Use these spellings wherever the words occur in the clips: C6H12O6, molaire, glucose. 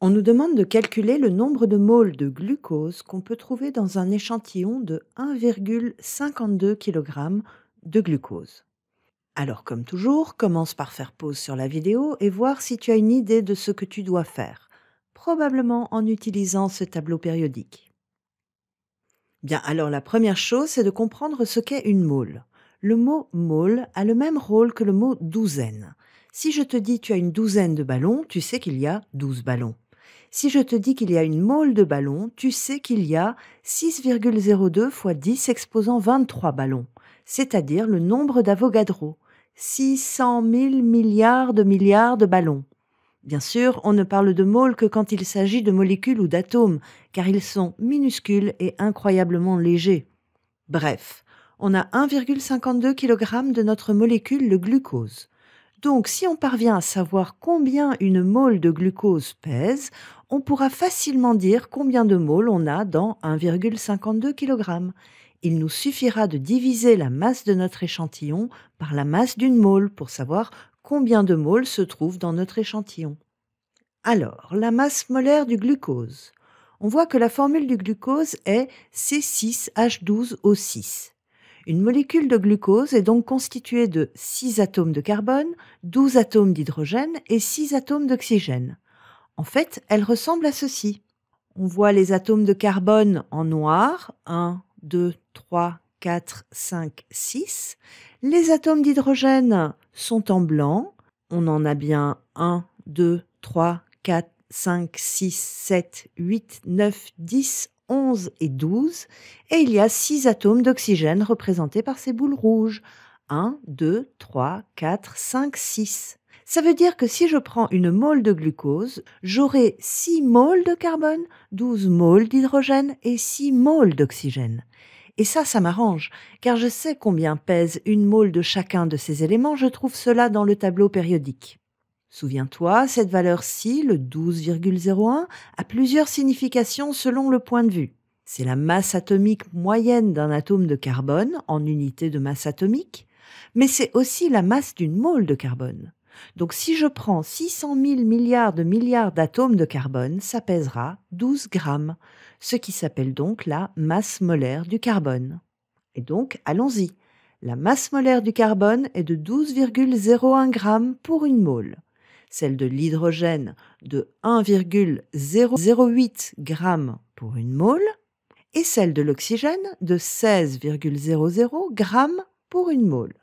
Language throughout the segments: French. On nous demande de calculer le nombre de moles de glucose qu'on peut trouver dans un échantillon de 1,52 kg de glucose. Alors comme toujours, commence par faire pause sur la vidéo et voir si tu as une idée de ce que tu dois faire, probablement en utilisant ce tableau périodique. Bien, alors la première chose, c'est de comprendre ce qu'est une mole. Le mot « mole » a le même rôle que le mot « douzaine ». Si je te dis tu as une douzaine de ballons, tu sais qu'il y a 12 ballons. Si je te dis qu'il y a une mole de ballons, tu sais qu'il y a 6,02 fois 10 exposant 23 ballons, c'est-à-dire le nombre d'Avogadro, 600 000 milliards de ballons. Bien sûr, on ne parle de mole que quand il s'agit de molécules ou d'atomes, car ils sont minuscules et incroyablement légers. Bref, on a 1,52 kg de notre molécule, le glucose. Donc, si on parvient à savoir combien une mole de glucose pèse, on pourra facilement dire combien de moles on a dans 1,52 kg. Il nous suffira de diviser la masse de notre échantillon par la masse d'une mole pour savoir combien de moles se trouvent dans notre échantillon. Alors, la masse molaire du glucose. On voit que la formule du glucose est C6H12O6. Une molécule de glucose est donc constituée de 6 atomes de carbone, 12 atomes d'hydrogène et 6 atomes d'oxygène. En fait, elle ressemble à ceci. On voit les atomes de carbone en noir, 1, 2, 3, 4, 5, 6. Les atomes d'hydrogène sont en blanc. On en a bien 1, 2, 3, 4, 5, 6, 7, 8, 9, 10, 11 et 12, et il y a 6 atomes d'oxygène représentés par ces boules rouges. 1, 2, 3, 4, 5, 6. Ça veut dire que si je prends une mole de glucose, j'aurai 6 moles de carbone, 12 moles d'hydrogène et 6 moles d'oxygène. Et ça m'arrange, car je sais combien pèse une mole de chacun de ces éléments, je trouve cela dans le tableau périodique. Souviens-toi, cette valeur-ci, le 12,01, a plusieurs significations selon le point de vue. C'est la masse atomique moyenne d'un atome de carbone en unité de masse atomique, mais c'est aussi la masse d'une mole de carbone. Donc si je prends 600 000 milliards d'atomes de carbone, ça pèsera 12 grammes, ce qui s'appelle donc la masse molaire du carbone. Et donc, allons-y. La masse molaire du carbone est de 12,01 g pour une mole. Celle de l'hydrogène de 1,008 g pour une mole et celle de l'oxygène de 16,00 g pour une mole.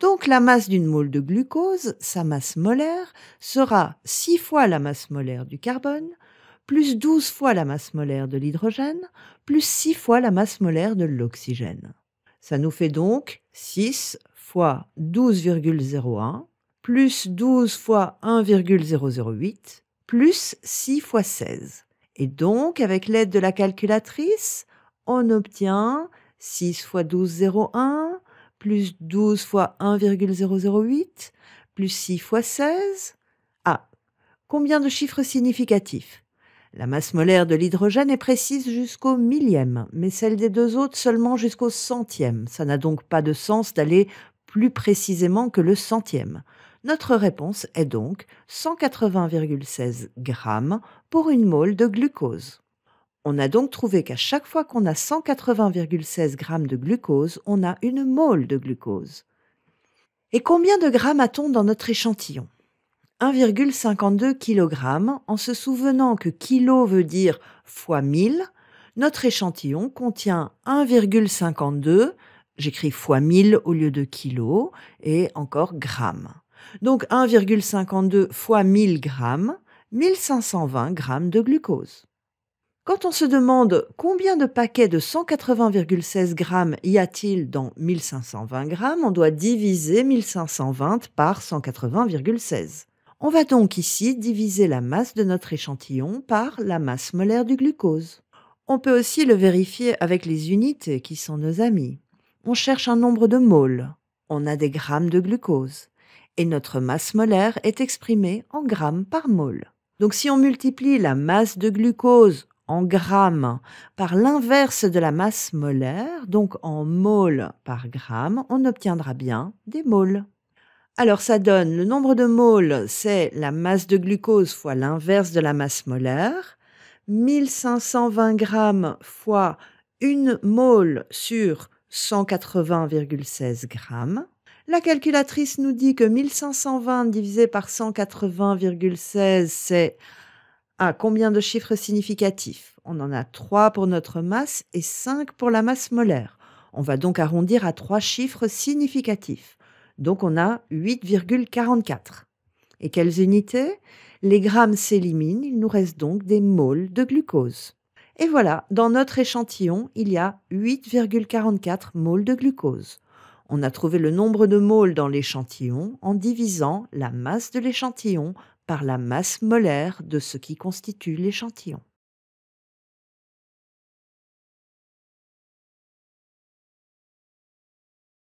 Donc la masse d'une mole de glucose, sa masse molaire, sera 6 fois la masse molaire du carbone, plus 12 fois la masse molaire de l'hydrogène, plus 6 fois la masse molaire de l'oxygène. Ça nous fait donc 6 fois 12,01 plus 12 fois 1,008 plus 6 fois 16. Et donc, avec l'aide de la calculatrice, on obtient 6 fois 12,01 plus 12 fois 1,008 plus 6 fois 16. Ah, combien de chiffres significatifs? La masse molaire de l'hydrogène est précise jusqu'au millième, mais celle des deux autres seulement jusqu'au centième. Ça n'a donc pas de sens d'aller plus précisément que le centième. Notre réponse est donc 180,16 g pour une mole de glucose. On a donc trouvé qu'à chaque fois qu'on a 180,16 g de glucose, on a une mole de glucose. Et combien de grammes a-t-on dans notre échantillon ? 1,52 kg, en se souvenant que kilo veut dire fois 1000, notre échantillon contient 1,52, j'écris fois 1000 au lieu de kilo, et encore grammes. Donc 1,52 fois 1000 grammes, 1520 grammes de glucose. Quand on se demande combien de paquets de 180,16 grammes y a-t-il dans 1520 grammes, on doit diviser 1520 par 180,16. On va donc ici diviser la masse de notre échantillon par la masse molaire du glucose. On peut aussi le vérifier avec les unités qui sont nos amis. On cherche un nombre de moles, on a des grammes de glucose, et notre masse molaire est exprimée en grammes par mole. Donc si on multiplie la masse de glucose en grammes par l'inverse de la masse molaire, donc en moles par gramme, on obtiendra bien des moles. Alors ça donne le nombre de moles, c'est la masse de glucose fois l'inverse de la masse molaire, 1520 grammes fois 1 mole sur 180,16 grammes. La calculatrice nous dit que 1520 divisé par 180,16, c'est à combien de chiffres significatifs? On en a 3 pour notre masse et 5 pour la masse molaire. On va donc arrondir à 3 chiffres significatifs. Donc on a 8,44. Et quelles unités? Les grammes s'éliminent, il nous reste donc des moles de glucose. Et voilà, dans notre échantillon, il y a 8,44 moles de glucose. On a trouvé le nombre de moles dans l'échantillon en divisant la masse de l'échantillon par la masse molaire de ce qui constitue l'échantillon.